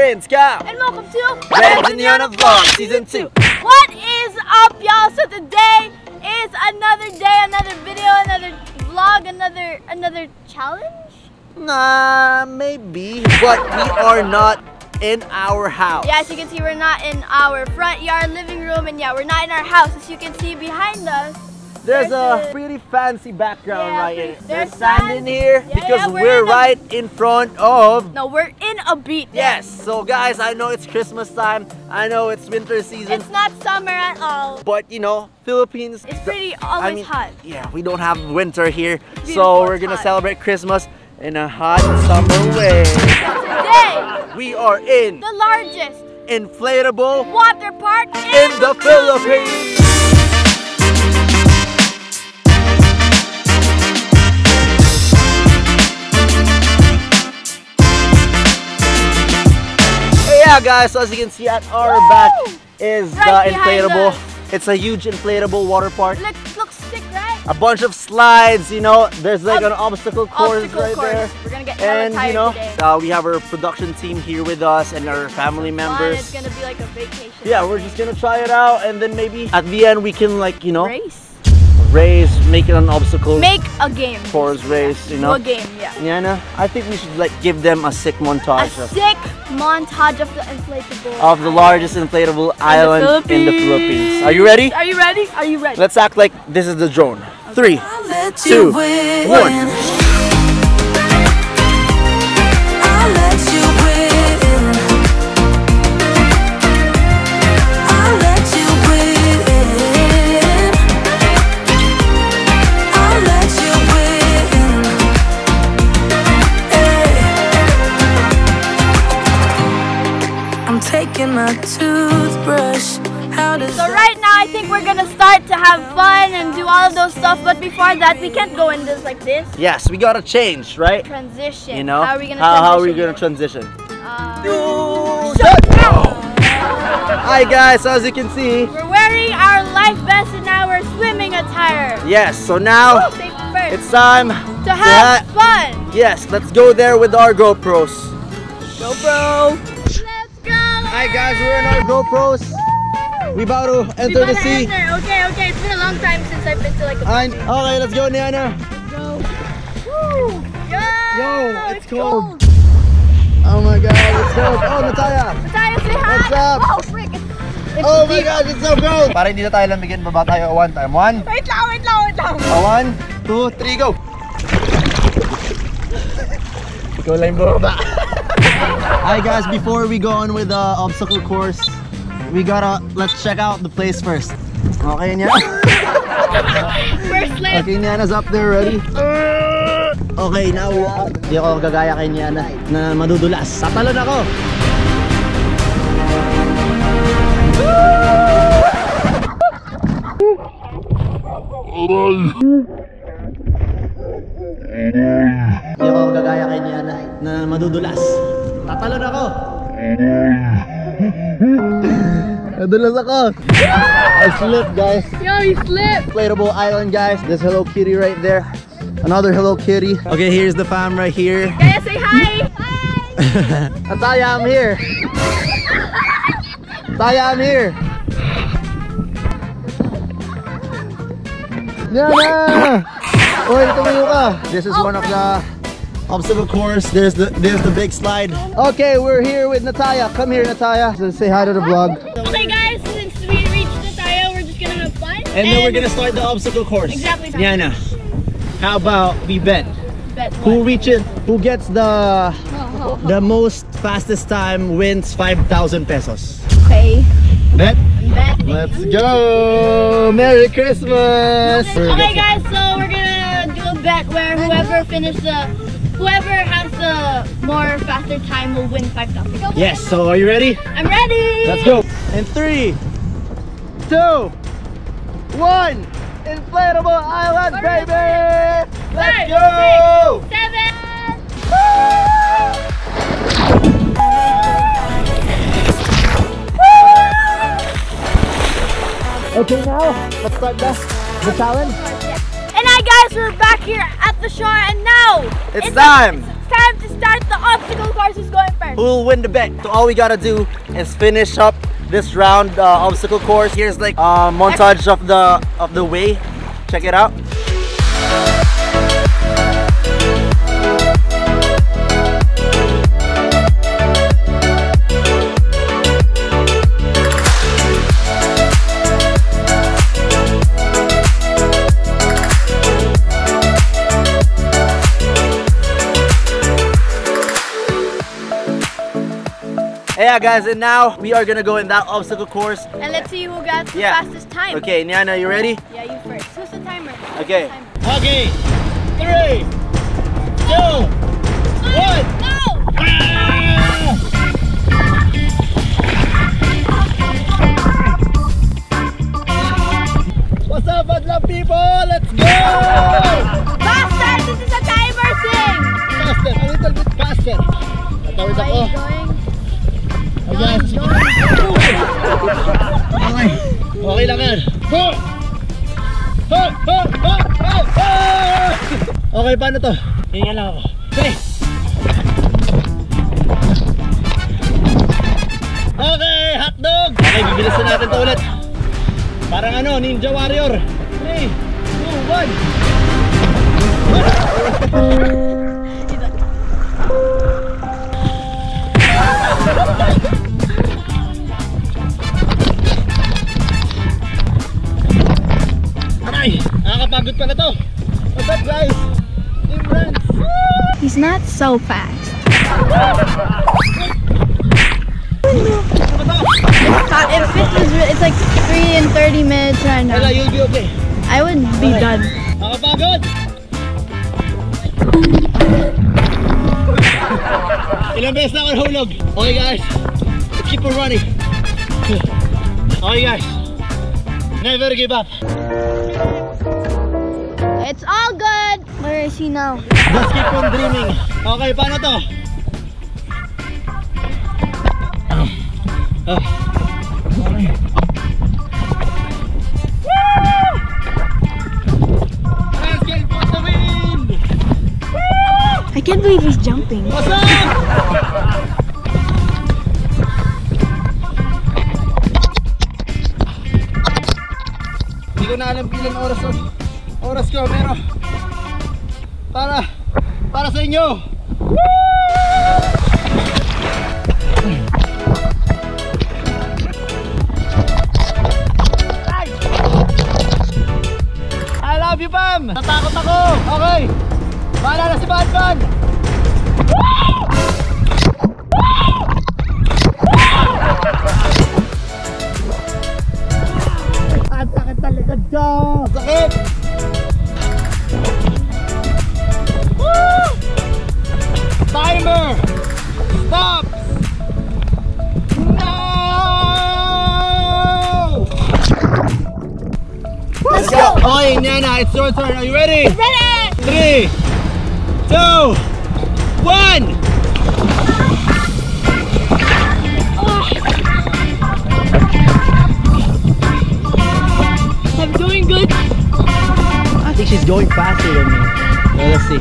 friends, Cal. And welcome to Ranz and Niana Vlog Season 2. What is up, y'all? So today is another day, another video, another vlog, another challenge? Nah, maybe. But we are not in our house. Yeah, as you can see, we're not in our front yard, living room, and yeah, we're not in our house. As you can see behind us, There's a pretty fancy background right here. There's sand in here because we're right in front of... No, we're in a beach. Yes. So guys, I know it's Christmas time. I know it's winter season. It's not summer at all. But you know, Philippines... It's pretty always hot. Yeah, we don't have winter here. So we're going to celebrate Christmas in a hot summer way. So today, we are in... the largest... inflatable... water park in the Philippines. Yeah, guys, so as you can see at our back is the inflatable. It's a huge inflatable water park. Looks sick, right? A bunch of slides, you know. There's like an obstacle course. There. We're gonna get tired you know, today. We have our production team here with us and our family members. It's gonna be like a vacation. Yeah, we're just gonna try it out, and then maybe at the end we can, like, you know, race, make it an obstacle. Make a game. Course race, you know. A game, yeah. Niana, I think we should, like, give them a sick montage. A sick montage of the inflatable largest inflatable island in the Philippines. Are you ready? Are you ready? Are you ready? Let's act like this is the drone. Okay. 3, 2, 1. My toothbrush. So right now I think we're gonna start to have fun and do all of those stuff, but before that we can't go in this like this. Yes, we gotta change, right? Transition. You know, how are we gonna transition? Hi guys, so as you can see, we're wearing our life vests and now we're swimming attire. Yes, so now it's time to have fun. Yes, let's go there with our GoPros. GoPro. Hi guys, we're in our GoPros. Woo! We about to enter the sea. Okay, it's been a long time since I've been to like a beach. Okay, let's go, Niana. Let's go. Woo! Yo, it's cold. Oh my god, it's cold. Oh, Nataya, say hi. What's up? Oh, frick. Oh my gosh, it's so cold. Para hindi na tayo lamigin, baba tayo. One time. One. Wait lang. 1, 2, 3, go. Ikaw lang baba. Alright guys, before we go on with the obstacle course, let's check out the place first. Okay, Niana? First lap. Okay, Niana's up there, ready? Okay, now di ako gagaya kay Niana na madudulas. Tatalon ako! Di ako gagaya kay Niana na madudulas. Tatalon ako! Nadulas ako! I slipped, guys! Yo, you slipped! Inflatable island, guys. There's Hello Kitty right there. Another Hello Kitty. Okay, here's the fam right here. Guys, say hi! Hi! Nataya, I'm here! Nataya, I'm here! Niana! Uy, tumayo ka! This is one of the obstacle course. There's the big slide. Okay, we're here with Nataya. Come here, Nataya. So say hi to the vlog. Okay guys, since we reached Nataya, we're just gonna have fun. And then we're gonna start the obstacle course. Exactly. Niana, how about we bet? Bet what? Who gets the most fastest time wins 5,000 pesos. Okay. Bet? Bet. Let's go. Merry Christmas. Okay guys, so we're gonna do a bet where whoever has the more faster time will win 5,000. Yes, so are you ready? I'm ready! Let's go! In 3, 2, 1, inflatable island, baby! Let's go! 5, 6, 7! Woo! Okay, now let's start the challenge. Guys, we're back here at the shore and now it's time to start the obstacle course. Who's going first? who'll win the bet. So all we gotta do is finish up this round obstacle course. Here's like a montage of the way. Check it out. Yeah guys, and now we are gonna go in that obstacle course. And let's see who got the fastest time. Okay, Niana, you ready? Yeah, you first. Who's the timer? Okay. Okay. 3, 2, 1. Go! What's up, Madelu people? Let's go! Faster! This is a timer thing! Faster, a little bit faster. Where are you going? Yes. Okay. Okay lang yan. Okay, paano to? Hinga lang ako. Okay. Okay, hotdog! Okay, bibilisan natin to ulit. Parang ano, Ninja Warrior. 3, 2, 1. Nakakapagod pa na to. What's up guys? Team Ranz. He's not so fast. If it was, it's like 3 and 30 minutes right now. You'll be okay. I would be done. Nakakapagod. Ilang beses na ako nahulog. Okay guys, keep on running. Okay guys, never give up. It's all good! Where is he now? Just keep on dreaming. Okay, paano to? Sorry. Woo! Let's get for the wind! Woo! I can't believe he's jumping. What's up? Hindi ko na alam ilang oras na. Oras ko, pero para sa inyo. I love you, Pam! Natakot ako! Okay! Bahala na si Batman! At sakit talaga dyan! Sakit! Timer stops now. Let's go. Oi, Niana, it's your turn. Are you ready? Ready. 3, 2, 1. I'm doing good. I think she's going faster than me. Let's see.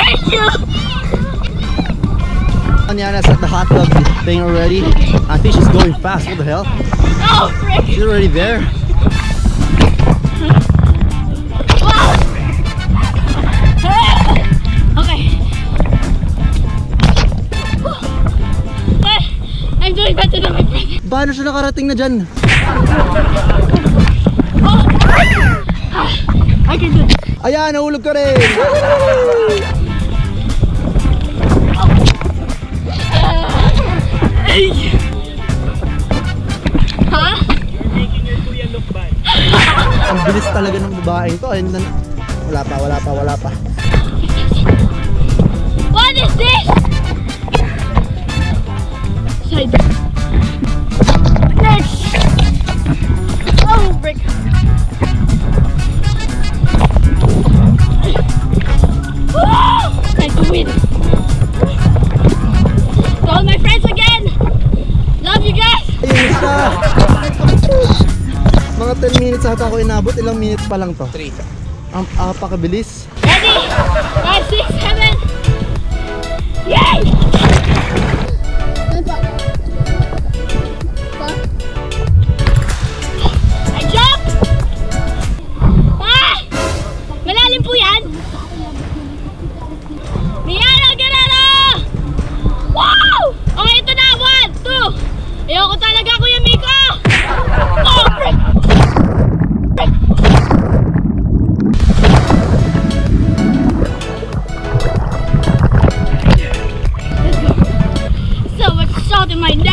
Thank you! Niana's at the hot dog thing already. I think she's going fast. What the hell? Oh, frick! She's already there. Okay. I'm doing better than my friend. Paano siya nakarating na dyan? I can do it. Ayan, nahulog ka rin! Huh? You're making your kuya look bad. Ang bilis talaga ng babaeng to. Wala pa. What is this? Side. Next! Oh, break. Win. To all my friends again, love you guys. Mga 10 minutes ata ako inabot, ilang minutes pa lang to? 3. Ang apakabilis. Ready? 5, 6, 7. Yay! I jump! Ah! Malalim po yan! Niana, Guerrero! Wow! Okay, ito na! 1, 2! Ayoko talaga, Kuya Miko! Oh, in my nose.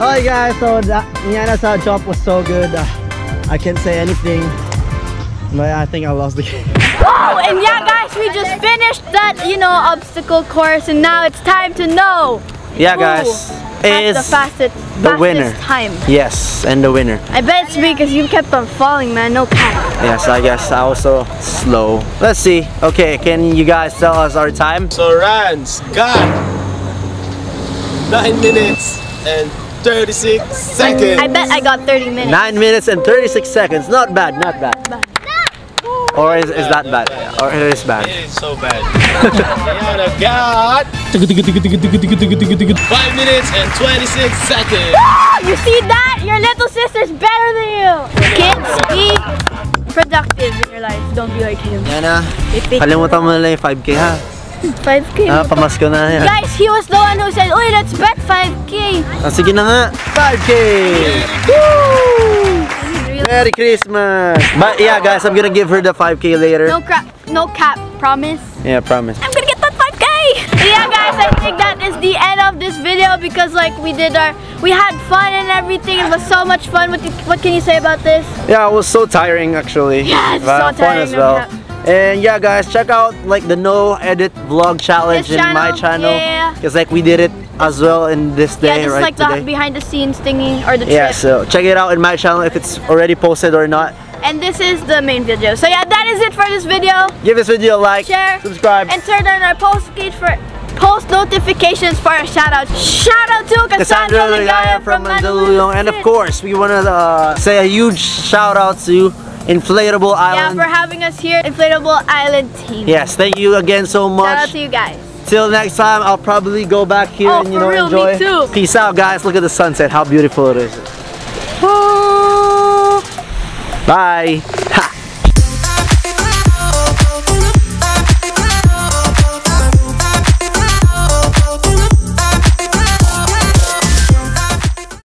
Alright guys, so Niana's jump was so good. I can't say anything, but I think I lost the game. Oh, and yeah guys, we just finished that, you know, obstacle course, and now it's time to know. Yeah guys. Is the fastest winner time. Yes, and the winner. I bet it's because you kept on falling, man. No cap. Yes, I guess I was so slow. Let's see. Okay, can you guys tell us our time? So Ranz got 9 minutes and 36 seconds. I bet I got 30 minutes. 9 minutes and 36 seconds. Not bad. Not bad. Or is that bad? Or it is bad? It is so bad. Niana got 5 minutes and 26 seconds. You see that? Your little sister's better than you. Kids, be productive in your life. Don't be like him. Niana, kalimutan mo na yung 5K ha. 5K? Ah, pamasko na yan. Guys, he was the one who said, "Uy, let's bet 5K. Ah, sige na nga. 5K! Woo! Merry Christmas! But yeah guys, I'm gonna give her the 5K later. No crap, no cap, promise? Yeah, promise. I'm gonna get that 5K! Yeah guys, I think that is the end of this video because like we had fun and everything. It was so much fun. What can you say about this? Yeah, it was so tiring actually. Yeah, it's so tiring. Fun as well. And yeah guys, check out like the no edit vlog challenge in my channel. Yeah. Cause like we did it as well in this day, right? Yeah, this is like the behind the scenes thingy or the trip. Yeah, so check it out in my channel if it's already posted or not. And this is the main video. So yeah, that is it for this video. Give this video a like, share, subscribe, and turn on our post notifications for a shout out. Shout out to Cassandra Degaya from Madelu, and of course we want to say a huge shout out to Inflatable Island. Yeah, for having us here, Inflatable Island team. Yes, thank you again so much. Shout out to you guys. Till next time, I'll probably go back here and you know enjoy. Me too. Peace out, guys. Look at the sunset. How beautiful it is. Bye.